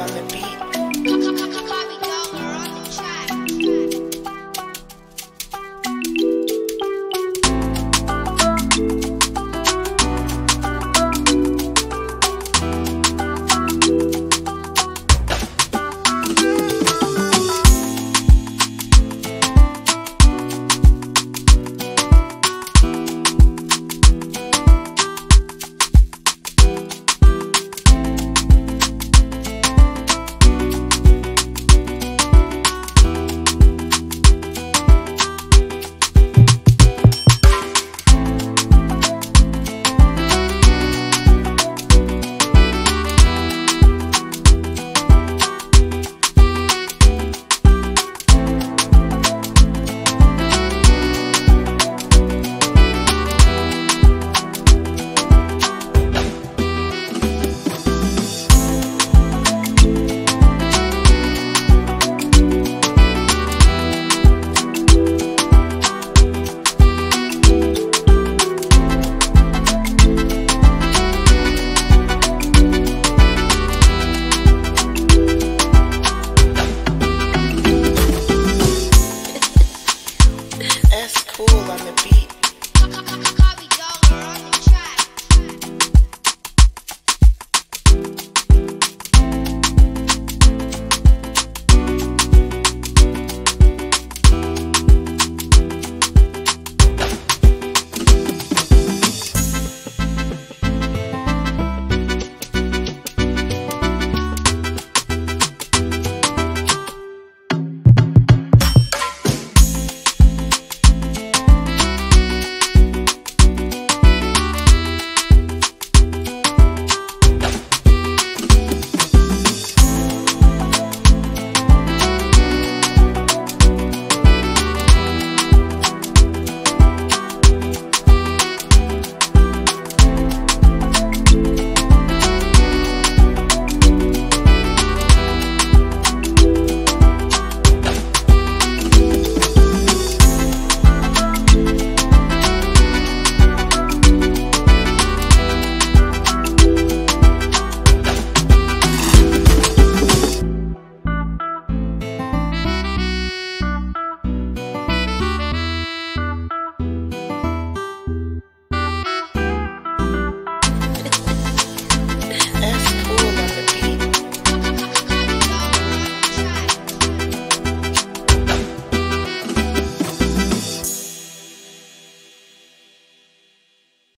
on the beat.